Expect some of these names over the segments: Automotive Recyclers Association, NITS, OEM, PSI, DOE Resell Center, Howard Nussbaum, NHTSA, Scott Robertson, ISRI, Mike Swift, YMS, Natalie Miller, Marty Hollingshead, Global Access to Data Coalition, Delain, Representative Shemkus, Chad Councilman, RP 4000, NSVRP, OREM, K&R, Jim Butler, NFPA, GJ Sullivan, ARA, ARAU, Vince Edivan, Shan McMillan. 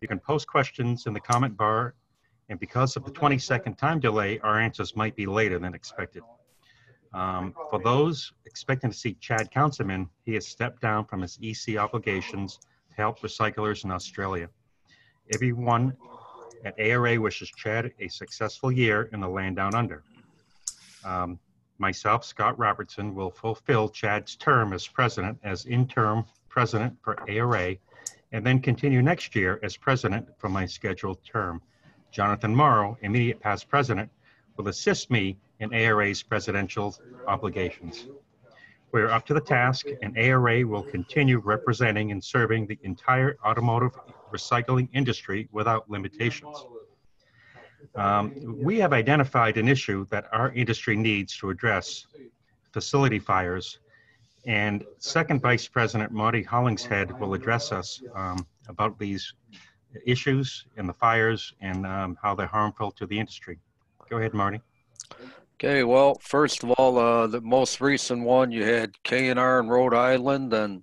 You can post questions in the comment bar, and because of the 20-second time delay, our answers might be later than expected. For those expecting to see Chad Councilman, he has stepped down from his EC obligations to help recyclers in Australia. Everyone at ARA wishes Chad a successful year in the land down under. Myself, Scott Robertson, will fulfill Chad's term as president, as interim president for ARA, and then continue next year as president for my scheduled term. Jonathan Morrow, immediate past president, will assist me in ARA's presidential obligations. We're up to the task, and ARA will continue representing and serving the entire automotive recycling industry without limitations. We have identified an issue that our industry needs to address, facility fires, and Second Vice President Marty Hollingshead will address us about these issues and the fires and how they're harmful to the industry. Go ahead, Marty. Okay, well, first of all, the most recent one, you had K&R in Rhode Island, and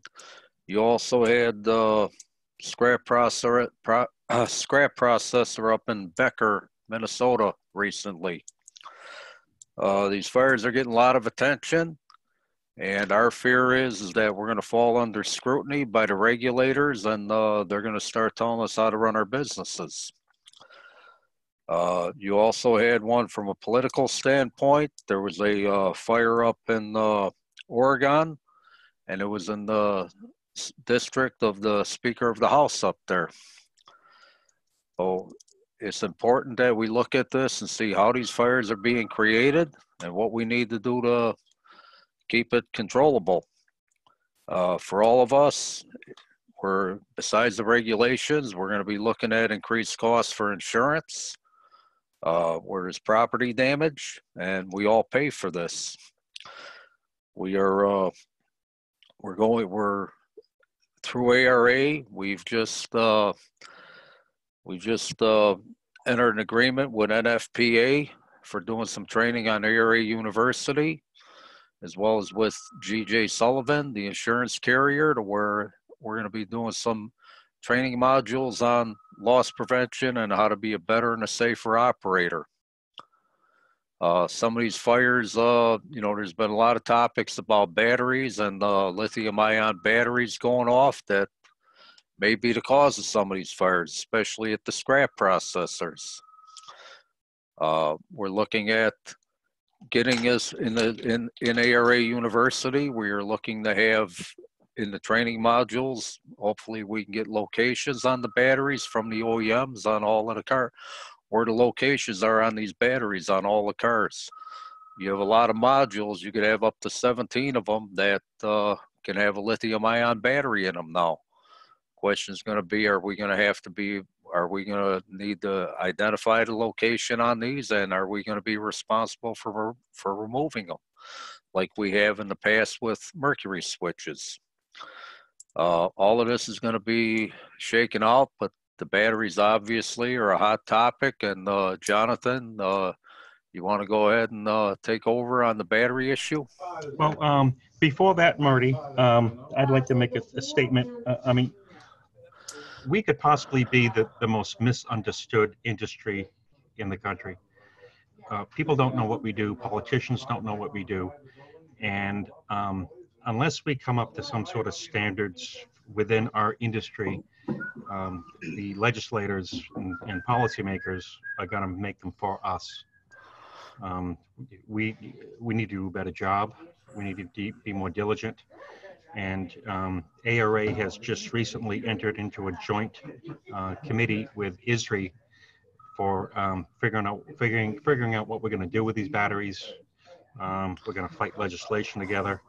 you also had the scrap processor up in Becker, Minnesota recently. These fires are getting a lot of attention, and our fear is that we're going to fall under scrutiny by the regulators, and they're going to start telling us how to run our businesses. You also had one from a political standpoint. There was a fire up in Oregon, and it was in the district of the Speaker of the House up there. So it's important that we look at this and see how these fires are being created and what we need to do to keep it controllable. For all of us, besides the regulations, we're going to be looking at increased costs for insurance, where there's property damage, and we all pay for this. We're through ARA, we've just entered an agreement with NFPA for doing some training on ARA University, as well as with GJ Sullivan, the insurance carrier, to where we're going to be doing some training modules on loss prevention and how to be a better and a safer operator. Some of these fires, you know, there's been a lot of topics about batteries and lithium-ion batteries going off that may be the cause of some of these fires, especially at the scrap processors. We're looking at getting us in ARA University. We are looking to have in the training modules, hopefully we can get locations on the batteries from the OEMs on all of the cars, where the locations are on these batteries on all the cars. You have a lot of modules. You could have up to 17 of them that can have a lithium-ion battery in them now. Question is going to be, are we going to need to identify the location on these, and are we going to be responsible for removing them, like we have in the past with mercury switches? All of this is going to be shaken out, but the batteries obviously are a hot topic, and Jonathan, you want to go ahead and take over on the battery issue? Well, before that, Marty, I'd like to make a statement. I mean, we could possibly be the most misunderstood industry in the country. People don't know what we do. Politicians don't know what we do. And unless we come up to some sort of standards within our industry, the legislators and policymakers are going to make them for us. We need to do a better job. We need to be more diligent. And ARA has just recently entered into a joint committee with ISRI for figuring out what we're going to do with these batteries. We're going to fight legislation together.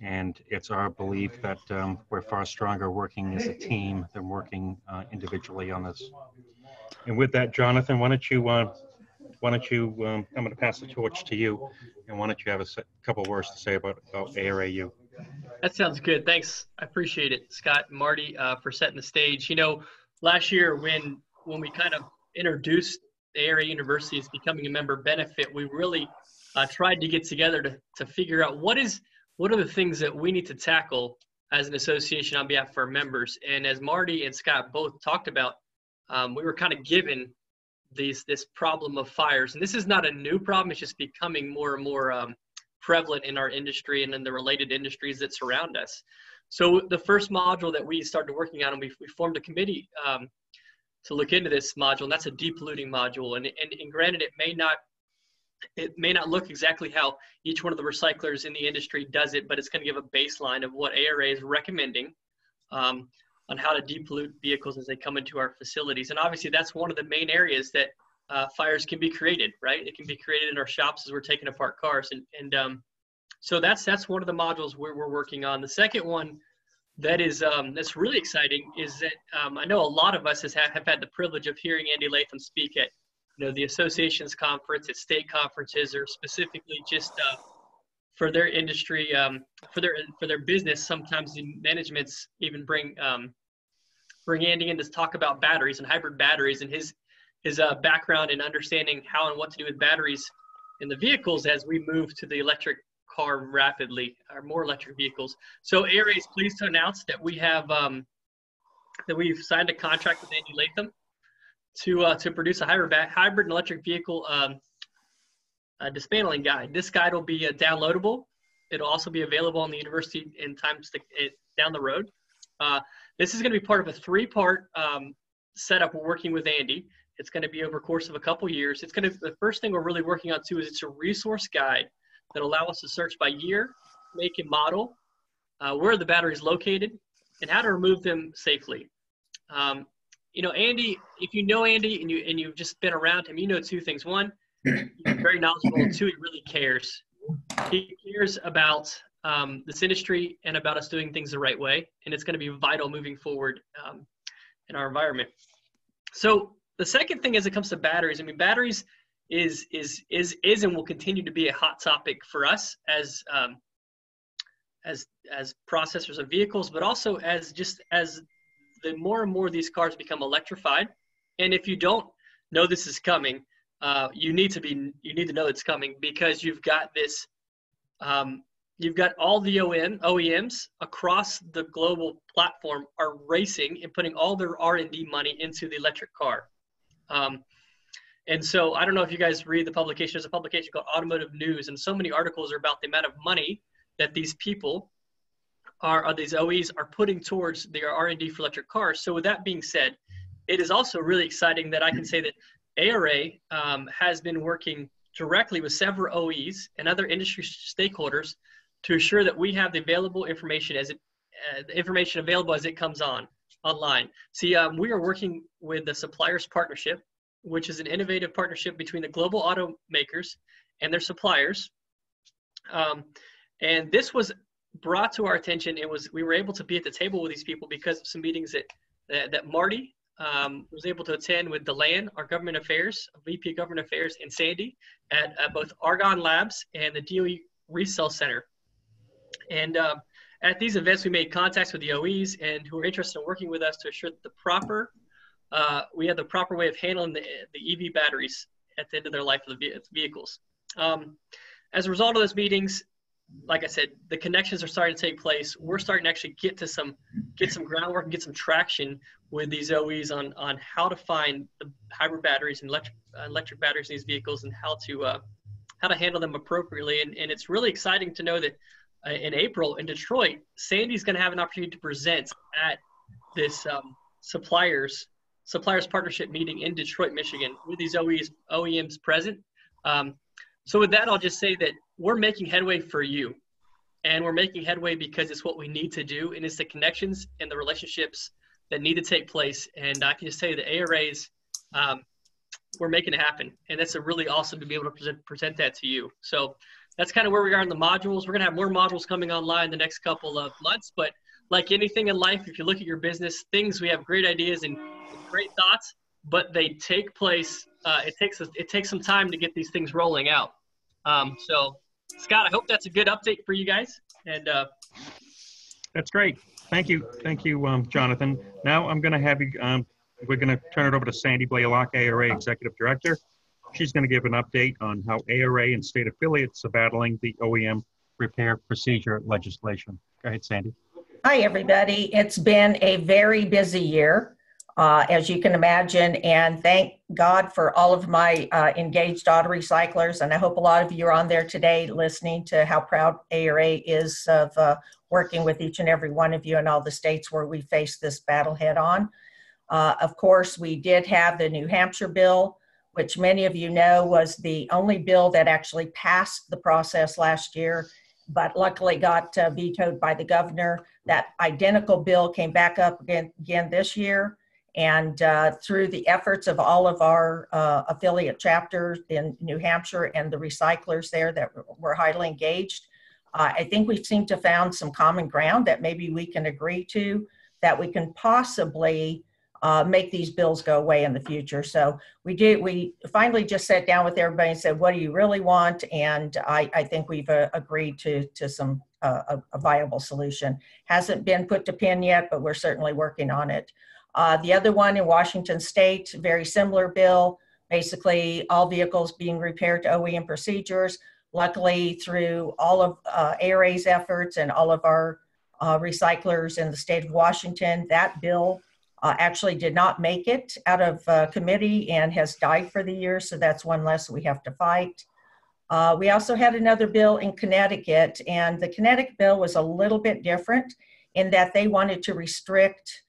And it's our belief that we're far stronger working as a team than working individually on this. And with that, Jonathan, why don't you I'm going to pass the torch to you, and why don't you have a couple words to say about ARAU? That sounds good. Thanks. I appreciate it, Scott and Marty, for setting the stage. You know, last year when we kind of introduced ARA University as becoming a member benefit, we really tried to get together to figure out what are the things that we need to tackle as an association on behalf of our members. And as Marty and Scott both talked about, we were kind of given this problem of fires. And this is not a new problem, it's just becoming more and more prevalent in our industry and in the related industries that surround us. So the first module that we started working on, and we formed a committee to look into this module, and that's a depolluting module. And granted, it may not look exactly how each one of the recyclers in the industry does it, but it's going to give a baseline of what ARA is recommending on how to depollute vehicles as they come into our facilities. And obviously that's one of the main areas that fires can be created, right? It can be created in our shops as we're taking apart cars. So that's one of the modules we're working on. The second one that is that's really exciting is that I know a lot of us have had the privilege of hearing Andy Latham speak at the associations conference, at state conferences, or specifically just for their industry, for their business. Sometimes the managements even bring Andy in to talk about batteries and hybrid batteries, and his background in understanding how and what to do with batteries in the vehicles as we move to the electric car rapidly, or more electric vehicles. So ARA is pleased to announce that we have we've signed a contract with Andy Latham to produce a hybrid and electric vehicle dismantling guide. This guide will be downloadable. It'll also be available on the university in times down the road. This is going to be part of a three-part setup we're working with Andy. It's going to be over the course of a couple years. It's going to, the first thing we're really working on too is it's a resource guide that allow us to search by year, make and model, where the battery's located, and how to remove them safely. Andy, if you know Andy and you've just been around him, you know two things. One, he's very knowledgeable, and two, he really cares. He cares about this industry and about us doing things the right way, and it's going to be vital moving forward in our environment. So the second thing as it comes to batteries, batteries is and will continue to be a hot topic for us as processors of vehicles, but also as the more and more these cars become electrified. And if you don't know this is coming, you need to know it's coming, because you've got this you've got all the OEMs across the global platform are racing and putting all their R&D money into the electric car. And so I don't know if you guys read the publication. There's a publication called Automotive News, and so many articles are about the amount of money that these people these OEs are putting towards their R&D for electric cars. So with that being said, it is also really exciting that I can say that ARA has been working directly with several OEs and other industry stakeholders to assure that we have the available information as it comes online. See, we are working with the Suppliers Partnership, which is an innovative partnership between the global automakers and their suppliers. And this was brought to our attention. We were able to be at the table with these people because of some meetings that Marty was able to attend with Delain, our government affairs, VP of Government Affairs, and Sandy at both Argonne Labs and the DOE Resell Center. And at these events, we made contacts with the OEs and who are interested in working with us to assure that we had the proper way of handling the EV batteries at the end of their life of the vehicles. As a result of those meetings, like I said, the connections are starting to take place. We're starting to actually get to some groundwork and get some traction with these OEs on how to find the hybrid batteries and electric batteries in these vehicles, and how to handle them appropriately. And it's really exciting to know that in April in Detroit, Sandy's going to have an opportunity to present at this Suppliers Partnership meeting in Detroit, Michigan, with these OEMs present. So with that, I'll just say that we're making headway for you. And we're making headway because it's what we need to do, and it's the connections and the relationships that need to take place. And I can just tell you the ARAs, we're making it happen. And that's really awesome to be able to present that to you. So that's kind of where we are in the modules. We're gonna have more modules coming online the next couple of months, but like anything in life, if you look at your business, we have great ideas and great thoughts, but they take place. It takes some time to get these things rolling out. So, Scott, I hope that's a good update for you guys. And that's great. Thank you, Jonathan. Now I'm going to have you. We're going to turn it over to Sandy Blalock, ARA Executive Director. She's going to give an update on how ARA and state affiliates are battling the OEM repair procedure legislation. Go ahead, Sandy. Hi, everybody. It's been a very busy year. as you can imagine. And thank God for all of my engaged auto recyclers. And I hope a lot of you are on there today listening to how proud ARA is of working with each and every one of you in all the states where we face this battle head on. Of course, we did have the New Hampshire bill, which many of you know was the only bill that actually passed the process last year, but luckily got vetoed by the governor. That identical bill came back up again this year. And through the efforts of all of our affiliate chapters in New Hampshire and the recyclers there that were highly engaged, I think we seem to found some common ground that maybe we can agree to, that we can possibly make these bills go away in the future. So we finally just sat down with everybody and said, what do you really want? And I think we've agreed to some a viable solution. Hasn't been put to pen yet, but we're certainly working on it. The other one in Washington State, very similar bill, basically all vehicles being repaired to OEM procedures. Luckily, through all of ARA's efforts and all of our recyclers in the state of Washington, that bill actually did not make it out of committee and has died for the year, so that's one less we have to fight. We also had another bill in Connecticut, and the Connecticut bill was a little bit different in that they wanted to restrict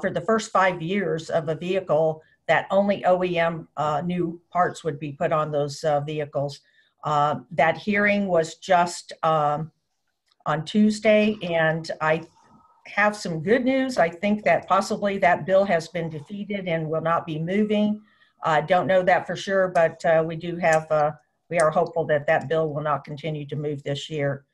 for the first 5 years of a vehicle that only OEM new parts would be put on those vehicles. That hearing was just on Tuesday, and I have some good news. I think that possibly that bill has been defeated and will not be moving. I don't know that for sure, but we are hopeful that that bill will not continue to move this year.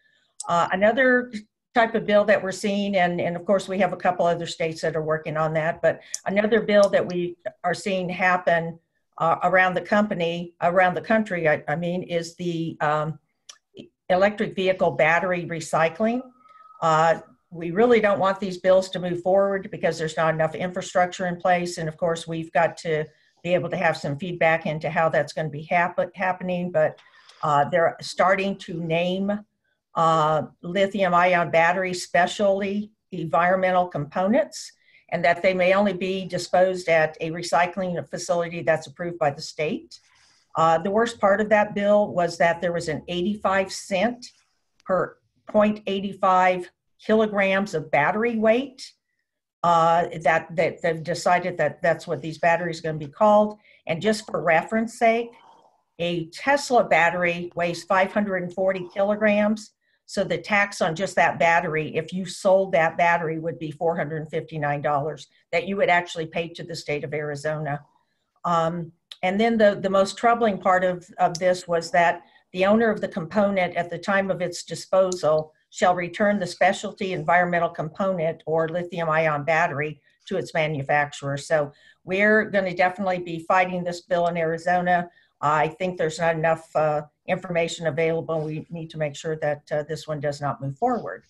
Another type of bill that we're seeing, and of course we have a couple other states that are working on that, but another bill that we are seeing happen around the country, I mean, is the electric vehicle battery recycling. We really don't want these bills to move forward because there's not enough infrastructure in place. And of course, we've got to be able to have some feedback into how that's going to be happening. But they're starting to name lithium ion battery specialty environmental components, and that they may only be disposed at a recycling facility that's approved by the state. The worst part of that bill was that there was an 85-cent per 0.85 kilograms of battery weight that they've decided that that's what these batteries are going to be called. And just for reference sake, a Tesla battery weighs 540 kilograms. So the tax on just that battery, if you sold that battery, would be $459 that you would actually pay to the state of Arizona. And then the most troubling part of this was that the owner of the component at the time of its disposal shall return the specialty environmental component or lithium ion battery to its manufacturer. So we're going to definitely be fighting this bill in Arizona. I think there's not enough information available. We need to make sure that this one does not move forward.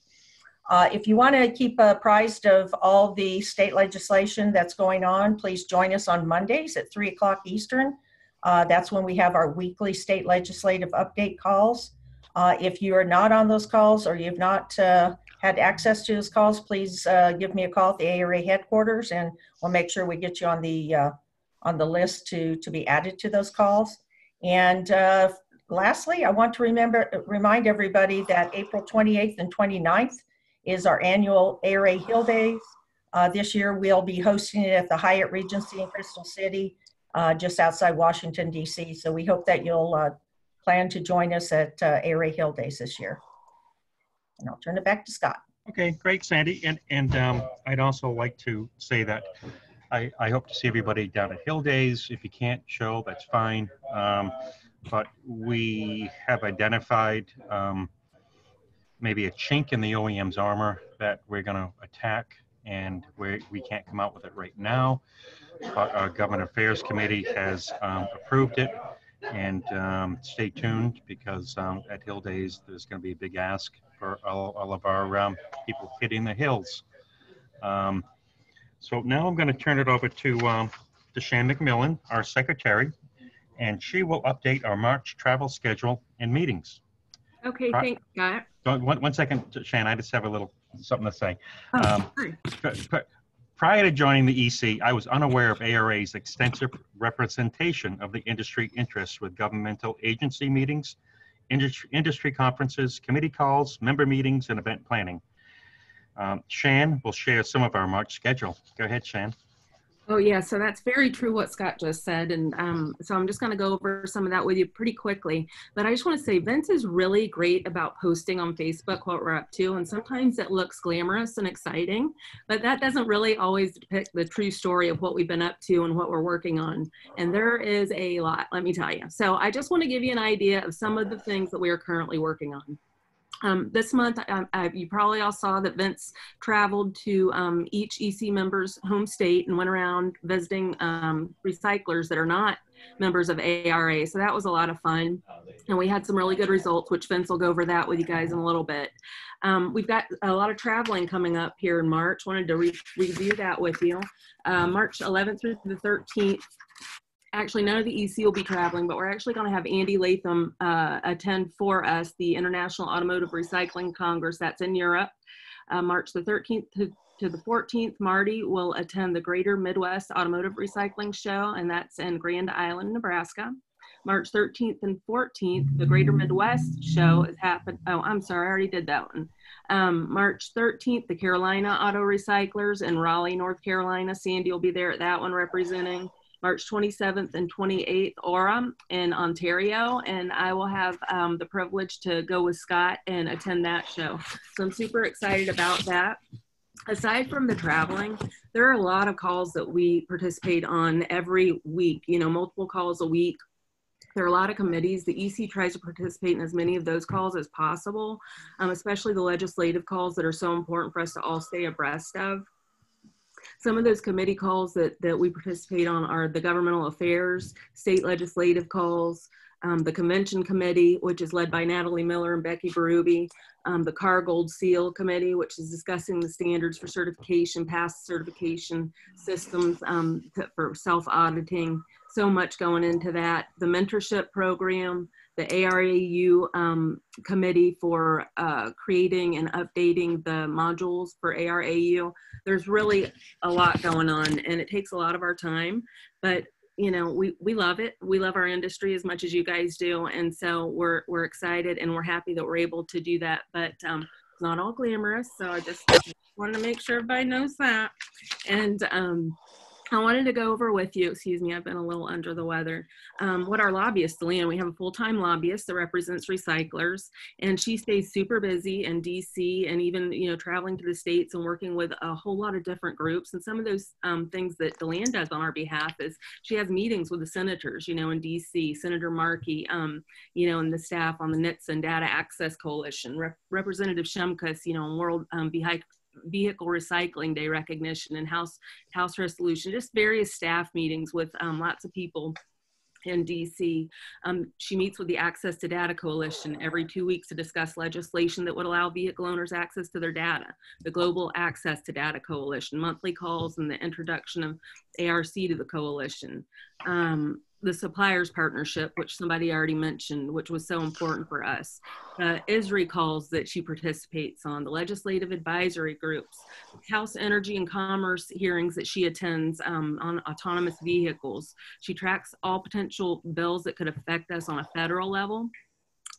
If you want to keep apprised of all the state legislation that's going on, please join us on Mondays at 3 o'clock Eastern. That's when we have our weekly state legislative update calls. If you are not on those calls or you've not had access to those calls, please give me a call at the ARA headquarters and we'll make sure we get you on the list to be added to those calls. And lastly, I want to remind everybody that April 28th and 29th is our annual ARA Hill Days. This year we'll be hosting it at the Hyatt Regency in Crystal City, just outside Washington, D.C. So we hope that you'll plan to join us at ARA Hill Days this year. And I'll turn it back to Scott. Okay, great, Sandy. And I'd also like to say that I hope to see everybody down at Hill Days. If you can't show, that's fine. But we have identified maybe a chink in the OEM's armor that we're going to attack, and we can't come out with it right now. But our Government Affairs Committee has approved it. And stay tuned, because at Hill Days, there's going to be a big ask for all of our people hitting the hills. So now I'm going to turn it over to Shan McMillan, our secretary, and she will update our March travel schedule and meetings. Okay, thanks, Scott. One second, Shan, I just have a little something to say. Oh, Prior to joining the EC, I was unaware of ARA's extensive representation of the industry interests with governmental agency meetings, industry conferences, committee calls, member meetings, and event planning. Shan will share some of our March schedule. Go ahead, Shan. Oh yeah, so that's very true what Scott just said, and so I'm just going to go over some of that with you pretty quickly, but I just want to say Vince is really great about posting on Facebook what we're up to, and sometimes it looks glamorous and exciting, but that doesn't really always depict the true story of what we've been up to and what we're working on, and there is a lot, let me tell you. So I just want to give you an idea of some of the things that we are currently working on. This month, you probably all saw that Vince traveled to each EC member's home state and went around visiting recyclers that are not members of ARA. So that was a lot of fun. And we had some really good results, which Vince will go over that with you guys in a little bit. We've got a lot of traveling coming up here in March. Wanted to review that with you. March 11th through the 13th. Actually, none of the EC will be traveling, but we're actually going to have Andy Latham attend for us the International Automotive Recycling Congress that's in Europe. March the 13th to the 14th, Marty will attend the Greater Midwest Automotive Recycling Show, and that's in Grand Island, Nebraska. March 13th and 14th, the Greater Midwest Show is happening. Oh, I'm sorry, I already did that one. March 13th, the Carolina Auto Recyclers in Raleigh, North Carolina. Sandy will be there at that one representing. March 27th and 28th, OREM in Ontario, and I will have the privilege to go with Scott and attend that show. So I'm super excited about that. Aside from the traveling, there are a lot of calls that we participate on every week, you know, multiple calls a week. There are a lot of committees. The EC tries to participate in as many of those calls as possible, especially the legislative calls that are so important for us to all stay abreast of. Some of those committee calls that we participate on are the governmental affairs, state legislative calls, the convention committee, which is led by Natalie Miller and Becky Barubi, the CAR Gold Seal committee, which is discussing the standards for certification, past certification systems for self-auditing. So much going into that. The mentorship program, the ARAU committee for creating and updating the modules for ARAU. There's really a lot going on and it takes a lot of our time, but you know, we love it. We love our industry as much as you guys do. And so we're excited and we're happy that we're able to do that, but it's not all glamorous. So I just wanted to make sure everybody knows that. And I wanted to go over with you, excuse me, I've been a little under the weather, what our lobbyist, Delain, we have a full-time lobbyist that represents recyclers, and she stays super busy in DC and even, you know, traveling to the states and working with a whole lot of different groups. And some of those things that Delain does on our behalf is she has meetings with the senators, you know, in DC, Senator Markey, you know, and the staff on the NITS and Data Access Coalition, Representative Shemkus, you know, on World Vehicle Recycling Day recognition and House resolution, just various staff meetings with lots of people in DC. She meets with the Access to Data Coalition every 2 weeks to discuss legislation that would allow vehicle owners access to their data. The Global Access to Data Coalition, monthly calls and the introduction of ARC to the coalition. The Suppliers Partnership, which somebody already mentioned, which was so important for us. ISRI calls that she participates on, the legislative advisory groups, House Energy and Commerce hearings that she attends on autonomous vehicles. She tracks all potential bills that could affect us on a federal level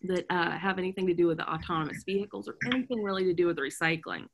that have anything to do with the autonomous vehicles or anything really to do with recycling.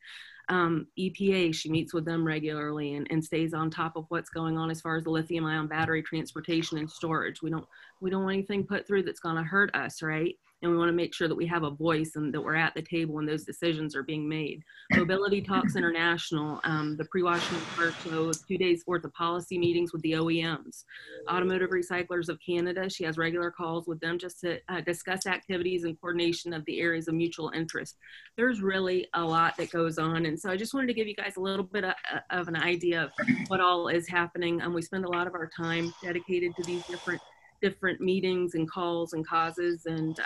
EPA, she meets with them regularly and stays on top of what's going on as far as the lithium-ion battery transportation and storage. We don't want anything put through that's going to hurt us, right? And we want to make sure that we have a voice and that we're at the table when those decisions are being made. Mobility Talks International, the pre-Washington Park Show, 2 days worth of policy meetings with the OEMs. Automotive Recyclers of Canada, she has regular calls with them just to discuss activities and coordination of the areas of mutual interest. There's really a lot that goes on. And so I just wanted to give you guys a little bit of an idea of what all is happening. We spend a lot of our time dedicated to these different meetings and calls and causes, and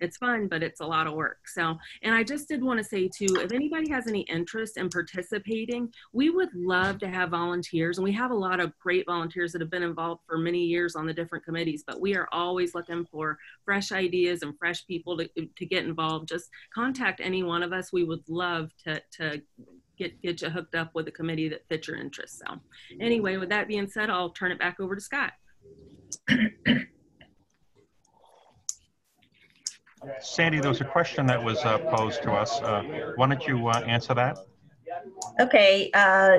it's fun, but it's a lot of work. So, and I just did want to say too, if anybody has any interest in participating, we would love to have volunteers, and we have a lot of great volunteers that have been involved for many years on the different committees, but we are always looking for fresh ideas and fresh people to get involved. Just contact any one of us. We would love to get you hooked up with a committee that fits your interests. So anyway, with that being said, I'll turn it back over to Scott. Sandy, there was a question that was posed to us. Why don't you answer that? Okay,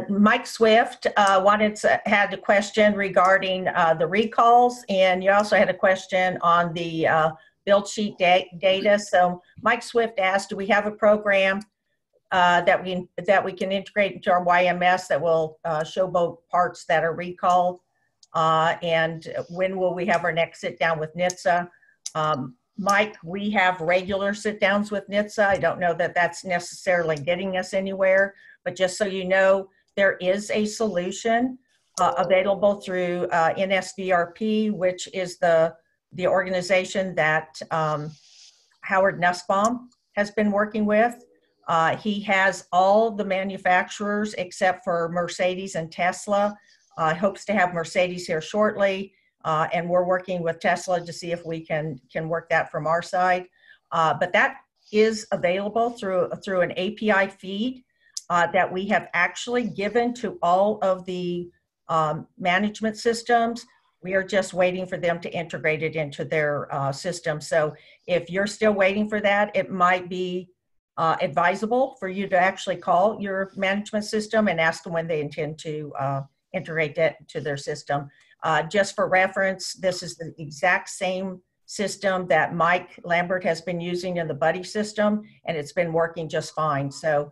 Mike Swift had a question regarding the recalls, and you also had a question on the build sheet data. So Mike Swift asked, do we have a program that we can integrate into our YMS that will show both parts that are recalled? And when will we have our next sit down with NHTSA? Mike, we have regular sit downs with NHTSA. I don't know that that's necessarily getting us anywhere, but just so you know, there is a solution available through NSVRP, which is the organization that Howard Nussbaum has been working with. He has all the manufacturers except for Mercedes and Tesla. Hopes to have Mercedes here shortly. And we're working with Tesla to see if we can work that from our side. But that is available through an API feed that we have actually given to all of the management systems. We are just waiting for them to integrate it into their system. So if you're still waiting for that, it might be advisable for you to actually call your management system and ask them when they intend to integrate that into their system. Just for reference, this is the exact same system that Mike Lambert has been using in the Buddy system, and it's been working just fine. So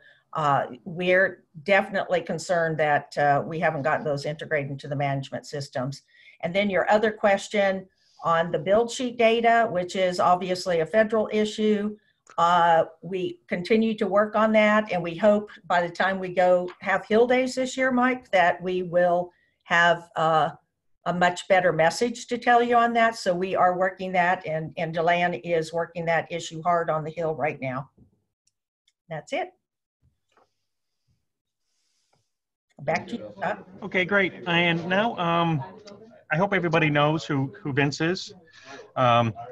we're definitely concerned that we haven't gotten those integrated into the management systems. And then your other question on the build sheet data, which is obviously a federal issue, we continue to work on that, and we hope by the time we go have Hill Days this year, Mike, that we will have a much better message to tell you on that. So we are working that, and Delain is working that issue hard on the Hill right now. That's it. Back to you, Scott. Okay, great. And now I hope everybody knows who Vince is.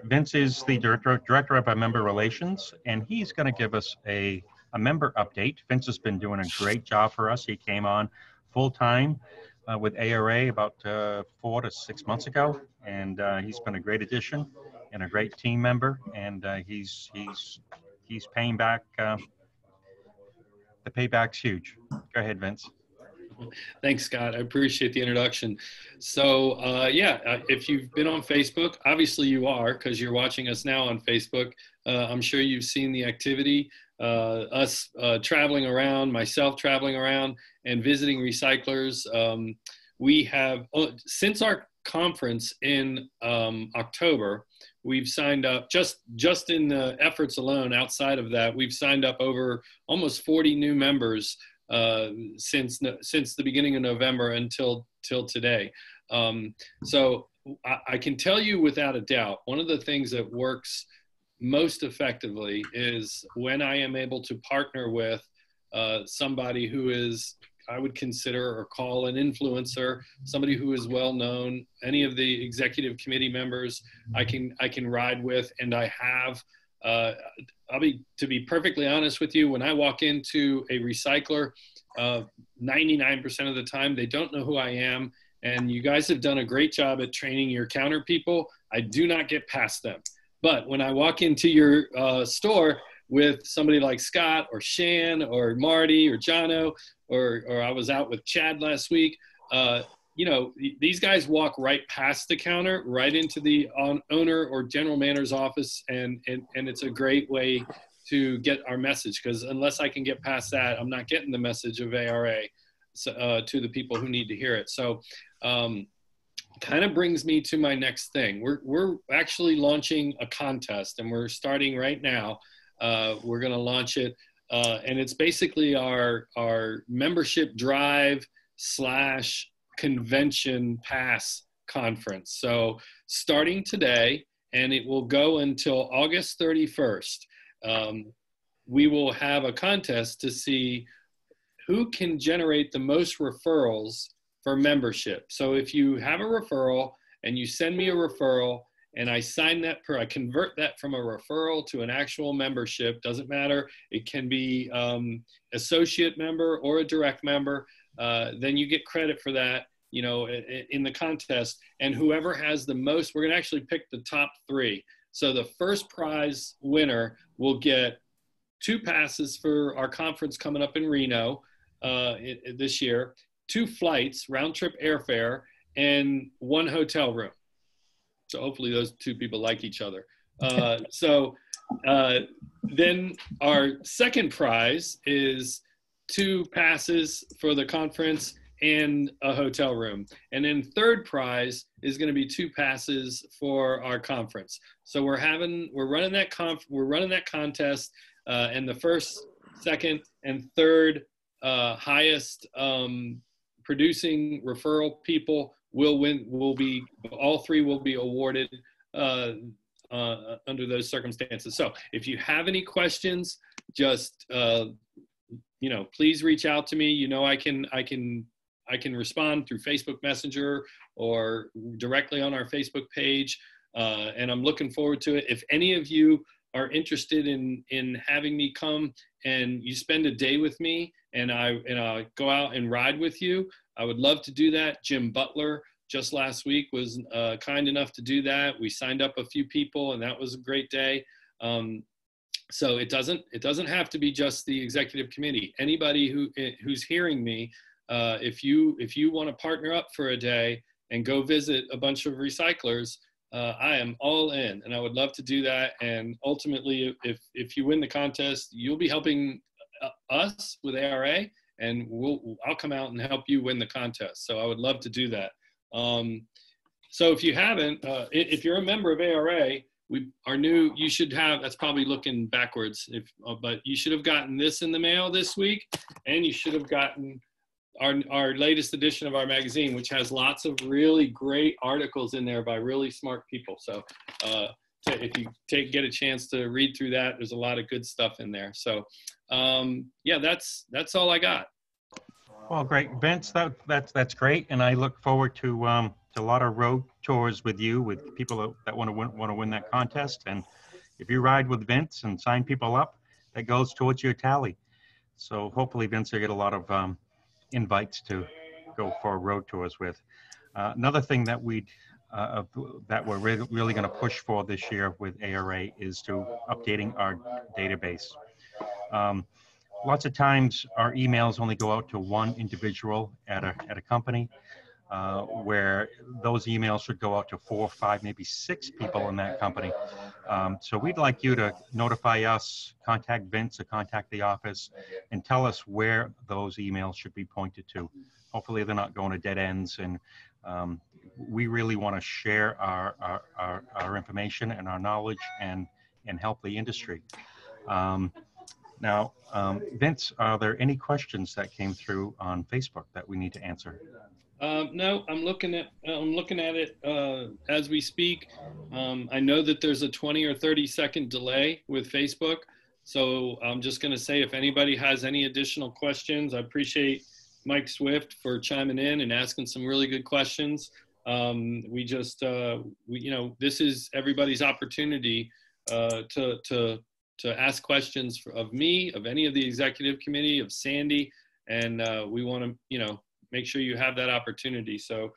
Vince is the Director of our Member Relations, and he's gonna give us a member update. Vince has been doing a great job for us. He came on full-time with ARA about 4 to 6 months ago, and he's been a great addition and a great team member, and he's paying back. The payback's huge. Go ahead, Vince. Thanks, Scott. I appreciate the introduction. So yeah, if you've been on Facebook, obviously you are, because you're watching us now on Facebook. I'm sure you've seen the activity, us traveling around, myself traveling around and visiting recyclers. We have, since our conference in October, we've signed up, just in the efforts alone, outside of that, we've signed up over almost 40 new members since the beginning of November till today. So I can tell you without a doubt, one of the things that works most effectively is when I am able to partner with somebody who is, I would consider or call an influencer, somebody who is well known, any of the executive committee members I can ride with, and I have. To be perfectly honest with you, when I walk into a recycler, 99% of the time, they don't know who I am. And you guys have done a great job at training your counter people. I do not get past them. But when I walk into your store with somebody like Scott or Shan or Marty or Jono, or I was out with Chad last week, you know, these guys walk right past the counter, right into the owner or general manager's office, and it's a great way to get our message, because unless I can get past that, I'm not getting the message of ARA to the people who need to hear it. So kind of brings me to my next thing. We're actually launching a contest, and we're starting right now. We're going to launch it, and it's basically our membership drive / convention pass conference. So starting today, and it will go until August 31st, we will have a contest to see who can generate the most referrals for membership. So if you have a referral and you send me a referral and I sign that I convert that from a referral to an actual membership, doesn't matter. It can be associate member or a direct member. Then you get credit for that, you know, in the contest. And whoever has the most, we're gonna actually pick the top three. So the first prize winner will get 2 passes for our conference coming up in Reno this year, 2 flights, round trip airfare, and 1 hotel room. So hopefully those 2 people like each other. Then our second prize is 2 passes for the conference and a hotel room. And then third prize is going to be 2 passes for our conference. So we're running that contest, and the first, second, and third highest producing referral people will win. All 3 will be awarded under those circumstances. So if you have any questions, just you know, please reach out to me. You know, I can respond through Facebook Messenger or directly on our Facebook page, and I'm looking forward to it. If any of you are interested in having me come and you spend a day with me and I'll go out and ride with you, I would love to do that. Jim Butler just last week was kind enough to do that. We signed up a few people and that was a great day. So it doesn't have to be just the executive committee. Anybody who's hearing me, if you want to partner up for a day and go visit a bunch of recyclers, I am all in, and I would love to do that. And ultimately, if you win the contest, you'll be helping us with ARA, and I'll come out and help you win the contest. So I would love to do that. So if you haven't, if you're a member of ARA, you should have, that's probably looking backwards, but you should have gotten this in the mail this week, and you should have gotten our latest edition of our magazine, which has lots of really great articles in there by really smart people. So if you get a chance to read through that, there's a lot of good stuff in there. So yeah, that's all I got. Well, great, Vince, that's great. And I look forward to a lot of road tours with you, with people that want to win that contest. And if you ride with Vince and sign people up, that goes towards your tally. So hopefully, Vince will get a lot of invites to go for road tours with. Another thing that we're really going to push for this year with ARA is to updating our database. Lots of times, our emails only go out to one individual at a company, where those emails should go out to 4, 5, maybe 6 people in that company. So we'd like you to notify us, contact Vince or contact the office, and tell us where those emails should be pointed to. Hopefully they're not going to dead ends, and we really want to share our information and our knowledge and help the industry. Vince, are there any questions that came through on Facebook that we need to answer? No, I'm looking at it as we speak. I know that there's a 20 or 30 second delay with Facebook. So I'm just going to say, if anybody has any additional questions, I appreciate Mike Swift for chiming in and asking some really good questions. This is everybody's opportunity to ask questions of me, of any of the executive committee, of Sandy, and we want to, make sure you have that opportunity. So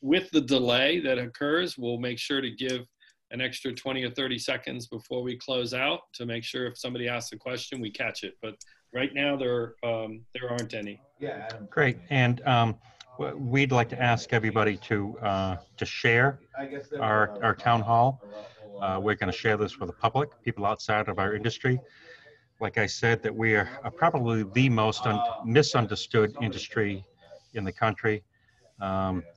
with the delay that occurs, we'll make sure to give an extra 20 or 30 seconds before we close out to make sure if somebody asks a question, we catch it. But right now there aren't any. Yeah. Great. And we'd like to ask everybody to share our town hall. We're going to share this with the public, people outside of our industry. Like I said, that we are probably the most misunderstood industry in the country.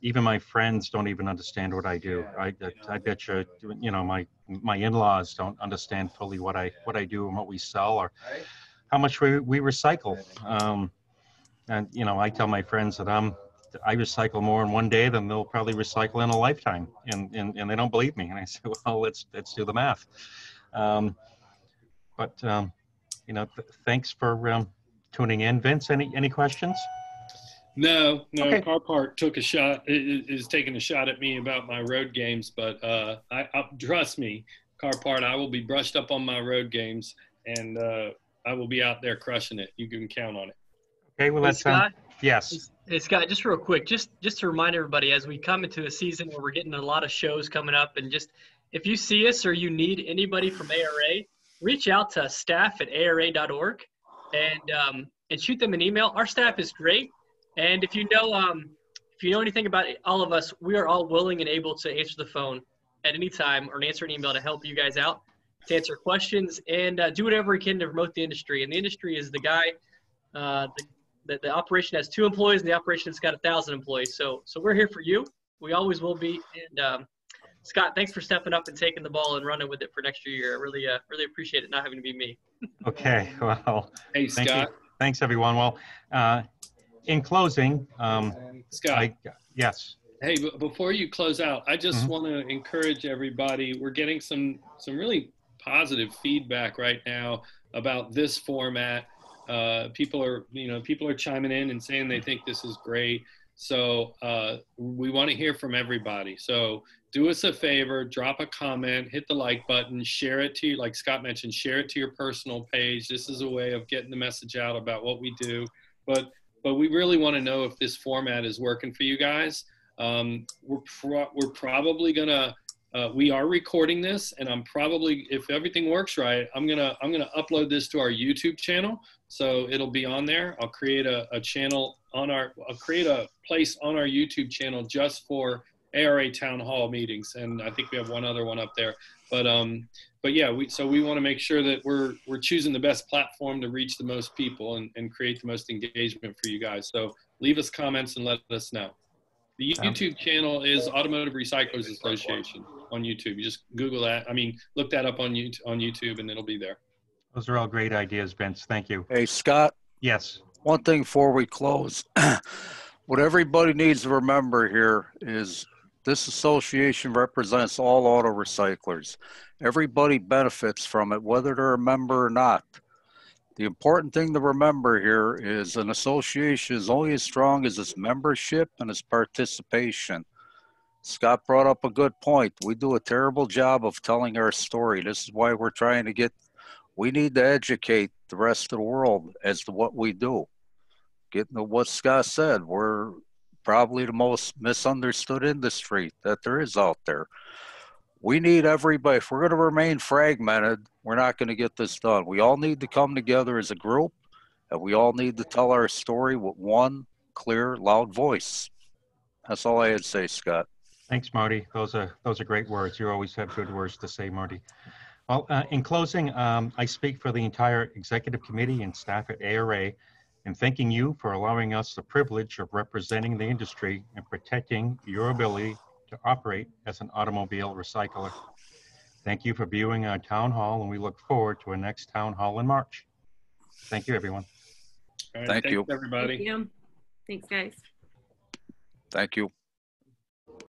Even my friends don't even understand what I do. I bet you, my in-laws don't understand fully what I do and what we sell or how much we recycle. I tell my friends that I recycle more in one day than they'll probably recycle in a lifetime, and they don't believe me. And I say, well, let's do the math. Thanks for tuning in, Vince. Any questions? No, okay. Carpart took a shot, is taking a shot at me about my road games, but trust me, Carpart, I will be brushed up on my road games, and I will be out there crushing it. You can count on it. Okay, well, that's Scott. Yes. Hey, Scott, just real quick, just to remind everybody, as we come into a season where we're getting a lot of shows coming up, and just if you see us or you need anybody from ARA, reach out to staff@ara.org and shoot them an email. Our staff is great. And if you know anything about all of us, we are all willing and able to answer the phone at any time or answer an email to help you guys out, to answer questions, and do whatever we can to promote the industry. And the industry is the guy, the operation has 2 employees, and the operation has got 1,000 employees. So we're here for you. We always will be. And Scott, thanks for stepping up and taking the ball and running with it for next year. I really, really appreciate it not having to be me. Okay. Well, hey, Scott. Thank you. Thanks, everyone. Well, in closing, Scott, yes. Hey, before you close out, I just want to encourage everybody. We're getting some really positive feedback right now about this format. People are chiming in and saying they think this is great. So we want to hear from everybody. So do us a favor, drop a comment, hit the like button, share it to, like Scott mentioned, share it to your personal page. This is a way of getting the message out about what we do. But we really want to know if this format is working for you guys. We are recording this, and I'm probably, if everything works right, I'm gonna upload this to our YouTube channel, so it'll be on there. I'll create a place on our YouTube channel just for ARA town hall meetings, and I think we have one other one up there. But yeah, we want to make sure that we're choosing the best platform to reach the most people and create the most engagement for you guys. So leave us comments and let us know. The YouTube channel is Automotive Recyclers Association on YouTube. You just Google that. I mean, look that up on YouTube, and it'll be there. Those are all great ideas, Vince. Thank you. Hey, Scott. Yes. One thing before we close. What everybody needs to remember here is this association represents all auto recyclers. Everybody benefits from it, whether they're a member or not. The important thing to remember here is an association is only as strong as its membership and its participation. Scott brought up a good point. We do a terrible job of telling our story. This is why we're trying to we need to educate the rest of the world as to what we do. Getting to what Scott said, we're probably the most misunderstood industry that there is out there. We need everybody. If we're going to remain fragmented, we're not going to get this done. We all need to come together as a group, and we all need to tell our story with one clear, loud voice. That's all I had to say, Scott. Thanks, Marty. Those are great words. You always have good words to say, Marty. Well, in closing, I speak for the entire executive committee and staff at ARA in thanking you for allowing us the privilege of representing the industry and protecting your ability to operate as an automobile recycler. Thank you for viewing our town hall, and we look forward to our next town hall in March. Thank you, everyone. All right, thanks, everybody. Thank you. Thanks, guys. Thank you.